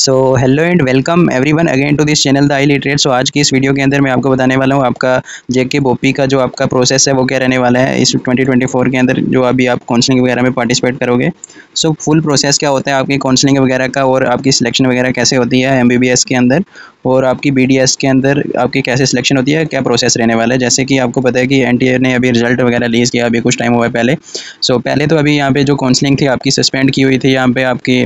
So hello and welcome everyone again to this channel the I literate. So आज की इस video के अंदर मैं आपको बताने वाला हूँ आपका जेके बोपी का जो आपका प्रोसेस है वो क्या रहने वाला है इस 2024 के अंदर, जो अभी आप काउंसलिंग वगैरह में पार्टिसिपेट करोगे। सो फुल प्रोसेस क्या होता है आपकी काउंसलिंग वगैरह का, और आपकी सिलेक्शन वगैरह कैसे होती है MBBS के अंदर, और आपकी BDS के अंदर आपकी कैसे सिलेक्शन होती है, क्या प्रोसेस रहने वाला है। जैसे कि आपको पता है कि NTA ने अभी रिजल्ट वगैरह रिलीज़ किया अभी कुछ टाइम हुआ है पहले। सो पहले तो अभी यहाँ पे जो काउंसलिंग थी आपकी सस्पेंड की हुई थी, यहाँ पे आपकी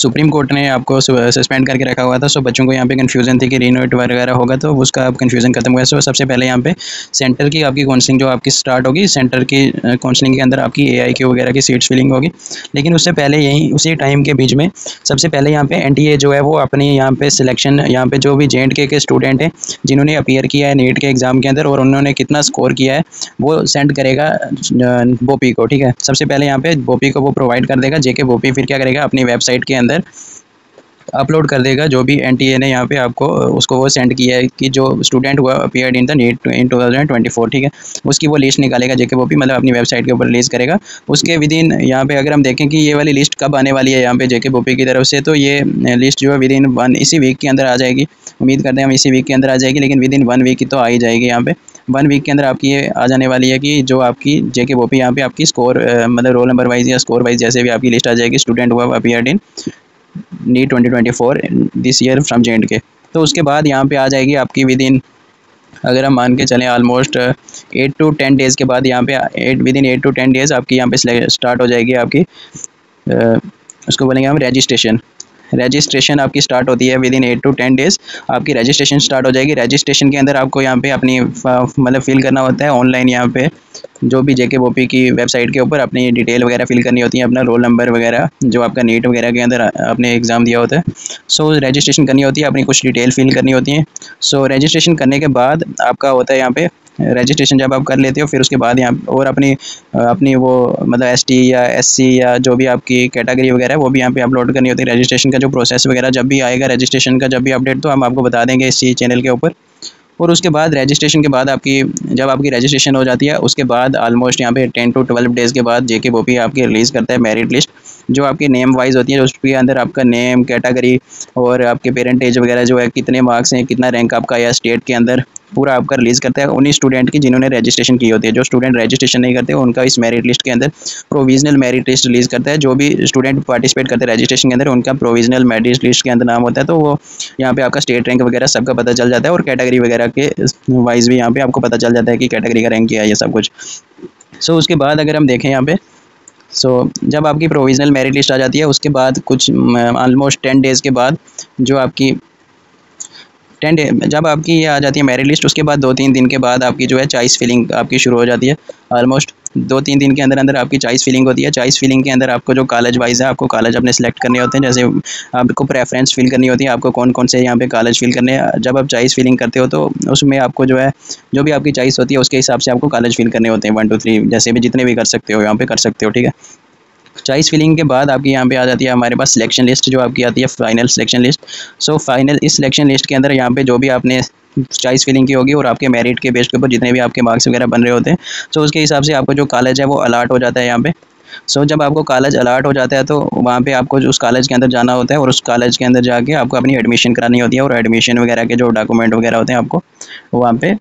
सुप्रीम कोर्ट ने आपको सस्पेंड करके रखा हुआ था। सो बच्चों को यहाँ पे कंफ्यूजन थी कि रीनोट वगैरह होगा, तो उसका आप कंफ्यूजन खत्म हुआ। सो सबसे पहले यहाँ पे सेंटर की आपकी काउंसलिंग जो आपकी स्टार्ट होगी, सेंटर की काउंसलिंग के अंदर आपकी AIIMS वगैरह की सीट्स फिलिंग होगी। लेकिन उससे पहले यही उसी टाइम के बीच में सबसे पहले यहाँ पे NTA जो है वो अपनी यहाँ पे सिलेक्शन, यहाँ पे जो भी JK के स्टूडेंट हैं जिन्होंने अपीयर किया है नीट के एग्ज़ाम के अंदर और उन्होंने कितना स्कोर किया है वो सेंड करेगा बोपी को, ठीक है। सबसे पहले यहाँ पे बोपी को वो प्रोवाइड कर देगा JK बोपी, फिर क्या करेगा अपनी वेबसाइट के अंदर अपलोड कर देगा जो भी NTA ने यहाँ पे आपको उसको वो सेंड किया है कि जो student who appeared in the NEET in 2024, ठीक है। उसकी वो लिस्ट निकालेगा JK बोपी, मतलब अपनी वेबसाइट के ऊपर रिलीज़ करेगा। उसके विद इन यहाँ पे अगर हम देखें कि ये वाली लिस्ट कब आने वाली है यहाँ पे JK बोपी की तरफ से, तो ये लिस्ट जो है विद इन इसी वीक के अंदर आ जाएगी। उम्मीद करते हैं हम इसी वीक के अंदर आ जाएगी, लेकिन विद इन 1 वीक की तो आ ही जाएगी। यहाँ पे 1 वीक के अंदर आपकी ये आ जाने वाली है कि जो आपकी JK बोपी यहाँ पे आपकी स्कोर मतलब रोल नंबर वाइज या स्कोर वाइज जैसे भी आपकी लिस्ट आ जाएगी student who appeared in NEET 2024 this year from JK। तो उसके बाद यहाँ पे आ जाएगी आपकी विद इन, अगर हम मान के चलें ऑलमोस्ट 8 to 10 डेज़ के बाद यहाँ पे विद इन 8 to 10 डेज़ आपकी यहाँ पे स्टार्ट हो जाएगी आपकी उसको बोलेंगे हम रजिस्ट्रेशन। रजिस्ट्रेशन आपकी स्टार्ट होती है विद इन 8 to 10 डेज़ आपकी रजिस्ट्रेशन स्टार्ट हो जाएगी। रजिस्ट्रेशन के अंदर आपको यहाँ पे अपनी मतलब फ़िल करना होता है ऑनलाइन, यहाँ पे जो भी JK बोपी की वेबसाइट के ऊपर अपनी डिटेल वगैरह फ़िल करनी होती है, अपना रोल नंबर वगैरह जो आपका नीट वगैरह के अंदर आपने एग्ज़ाम दिया होता है। सो रजिस्ट्रेशन करनी होती है, अपनी कुछ डिटेल फ़िल करनी होती है। सो रजिस्ट्रेशन करने के बाद आपका होता है यहाँ पे रजिस्ट्रेशन, जब आप कर लेते हो फिर उसके बाद यहाँ और अपनी वो मतलब ST या SC या जो भी आपकी कैटेगरी वगैरह वो भी यहाँ पे अपलोड करनी होती है। रजिस्ट्रेशन का जो प्रोसेस वगैरह जब भी आएगा, रजिस्ट्रेशन का जब भी अपडेट तो हम आपको बता देंगे इसी चैनल के ऊपर। और उसके बाद रजिस्ट्रेशन के बाद आपकी जब आपकी रजिस्ट्रेशन हो जाती है उसके बाद ऑलमोस्ट यहाँ पे 10 to 12 डेज़ के बाद JK बोपी आपकी रिलीज़ करता है मेरिट लिस्ट, जो आपकी नेम वाइज होती है। उसके अंदर आपका नेम, कैटेगरी और आपके पेरेंटेज वगैरह जो है, कितने मार्क्स हैं, कितना रैंक आपका या स्टेट के अंदर, पूरा आपका रिलीज़ करता है उन्हीं स्टूडेंट की जिन्होंने रजिस्ट्रेशन की होती है। जो स्टूडेंट रजिस्ट्रेशन नहीं करते उनका इस मेरिट लिस्ट के अंदर प्रोविजनल मेरिट लिस्ट रिलीज़ करता है। जो भी स्टूडेंट पार्टिसिपेट करते हैं रजिस्ट्रेशन के अंदर उनका प्रोविजनल मेरिट लिस्ट के अंदर नाम होता है, तो वो यहाँ पे आपका स्टेट रैंक वगैरह सबका पता चल जाता है और कैटेगरी वगैरह के वाइज भी यहाँ पर आपको पता चल जाता है कि कैटेगरी का रैंक क्या है, ये सब कुछ। सो उसके बाद अगर हम देखें यहाँ पे, सो जब आपकी प्रोविजनल मेरिट लिस्ट आ जाती है उसके बाद कुछ ऑलमोस्ट 10 डेज़ के बाद जो आपकी जब आपकी ये आ जाती है मेरिट लिस्ट उसके बाद 2-3 दिन के बाद आपकी जो है चॉइस फिलिंग आपकी शुरू हो जाती है। ऑलमोस्ट 2-3 दिन के अंदर अंदर आपकी चॉइस फिलिंग होती है। चॉइस फिलिंग के अंदर आपको जो कॉलेज वाइज है आपको कॉलेज अपने सेलेक्ट करने होते हैं, जैसे आपको प्रेफरेंस फिल करनी होती है, आपको कौन कौन से यहाँ पे कॉलेज फिल करने हैं। जब आप चॉइस फिलिंग करते हो तो उसमें आपको जो है जो भी आपकी चॉइस होती है उसके हिसाब से आपको कॉलेज फिल करने होते हैं 1, 2, 3 जैसे भी जितने भी कर सकते हो यहाँ पे कर सकते हो, ठीक है। चॉइस फिलिंग के बाद आपकी यहाँ पे आ जाती है हमारे पास सिलेक्शन लिस्ट, जो आपकी आती है final selection list. So final इस सिलेक्शन लिस्ट के अंदर यहाँ पे जो भी आपने चॉइस फिलिंग की होगी और आपके मेरिट के बेस के ऊपर जितने भी आपके मार्क्स वगैरह बन रहे होते हैं, सो उसके हिसाब से आपको जो कॉलेज है वो अलाट हो जाता है यहाँ पे। सो जब आपको कॉलेज अलाट हो जाता है तो वहाँ पे आपको उस कॉलेज के अंदर जाना होता है और उस कॉलेज के अंदर जाके आपको अपनी एडमिशन करानी होती है और एडमिशन वगैरह के जो डॉक्यूमेंट वगैरह होते हैं आपको वहाँ पे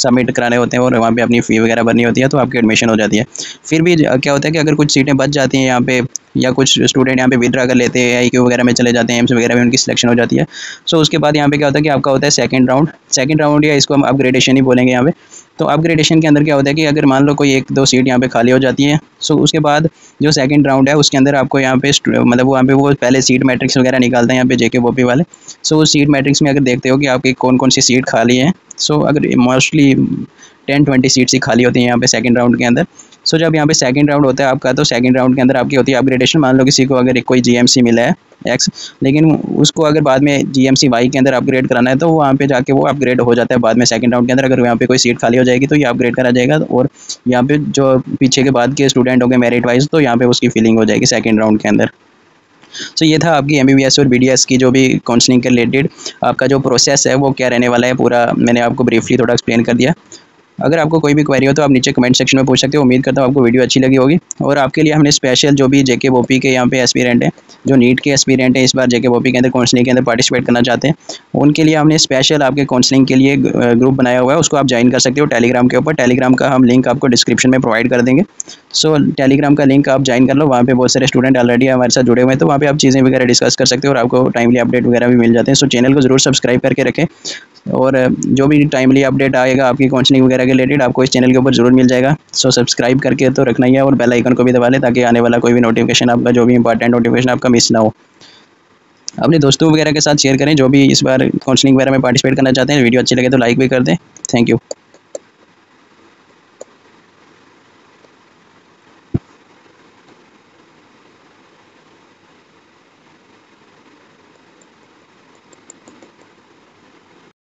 सबमिट कराने होते हैं और वहाँ पे अपनी फ़ी वगैरह भरनी होती है, तो आपकी एडमिशन हो जाती है। फिर भी क्या होता है कि अगर कुछ सीटें बच जाती हैं यहाँ पे या कुछ स्टूडेंट यहाँ पे विड्रा कर लेते हैं, AIIMS वगैरह में चले जाते हैं, AIIMS वगैरह में उनकी सिलेक्शन हो जाती है। सो उसके बाद यहाँ पे क्या होता है कि आपका होता है सेकंड राउंड या इसको हम अपग्रेडेशन ही बोलेंगे यहाँ पे। तो अपग्रेडेशन के अंदर क्या होता है कि अगर मान लो कोई 1-2 सीट यहाँ पे खाली हो जाती है, सो उसके बाद जो सेकंड राउंड है उसके अंदर आपको यहाँ पे मतलब वहाँ पे वो पहले सीट मैट्रिक्स वगैरह निकालते हैं यहाँ पे JK बोपी वाले। सो सीट मैट्रिक्स में अगर देखते हो कि आपकी कौन कौन सी सीट खाली है, सो अगर मोस्टली 10-20 सीट्स ही खाली होती हैं यहाँ पे सेकंड राउंड के अंदर। सो जब यहाँ पे सेकंड राउंड होता है आपका, तो सेकंड राउंड के अंदर आपकी होती है अपग्रेडेशन। मान लो किसी को अगर कोई GMC मिला है X, लेकिन उसको अगर बाद में GMC Y के अंदर अपग्रेड कराना है तो वहाँ पे जाके वो अपग्रेड हो जाता है बाद में सेकंड राउंड के अंदर। अगर यहाँ पे कोई सीट खाली हो जाएगी तो ये अपग्रेड करा जाएगा और यहाँ पे जो पीछे के बाद के स्टूडेंट हो गए मेरिट वाइज, तो यहाँ पे उसकी फिलिंग हो जाएगी सेकंड राउंड के अंदर। सो ये था आपकी MBBS और BDS की जो भी काउंसलिंग के रिलेटेड आपका जो प्रोसेस है वो क्या रहने वाला है, पूरा मैंने आपको ब्रीफली थोड़ा एक्सप्लेन कर दिया। अगर आपको कोई भी क्वेरी हो तो आप नीचे कमेंट सेक्शन में पूछ सकते हो। उम्मीद करता हूँ आपको वीडियो अच्छी लगी होगी। और आपके लिए हमने स्पेशल जो भी जेके बोपी के यहाँ पे एस्पिरेंट हैं, जो नीट के एस्पिरेंट हैं, इस बार जेके बोपी के अंदर काउंसलिंग के अंदर पार्टिसिपेट करना चाहते हैं, उनके लिए हमने स्पेशल आपके काउंसलिंग के लिए ग्रुप बनाया हुआ है। उसको आप ज्वाइन कर सकते हो टेलीग्राम के ऊपर। टेलीग्राम का हम लिंक आपको डिस्क्रिप्शन में प्रोवाइड कर देंगे। सो टेलीग्राम का लिंक आप ज्वाइन कर लो। वहाँ पे बहुत सारे स्टूडेंट ऑलरेडी हमारे साथ जुड़े हुए हैं, तो वहाँ पे आप चीज़ें वगैरह डिस्कस कर सकते हो और आपको टाइमली अपडेट वगैरह भी मिल जाते हैं। सो चैनल को जरूर सब्सक्राइब करके रखें और जो भी टाइमली अपडेट आएगा आपकी काउंसलिंग वगैरह के रिलेटेड आपको इस चैनल के ऊपर जरूर मिल जाएगा। सो सब्सक्राइब करके तो रखना ही है और बेल आइकन को भी दबा लें ताकि आने वाला कोई भी नोटिफिकेशन आपका, जो भी इंपॉर्टेंट नोटिफिकेशन आपका मिस ना हो। अपने दोस्तों वगैरह के साथ शेयर करें जो भी इस बार काउंसलिंग वगैरह में पार्टिसिपेट करना चाहते हैं। वीडियो अच्छी लगे तो लाइक भी कर दें। Thank you.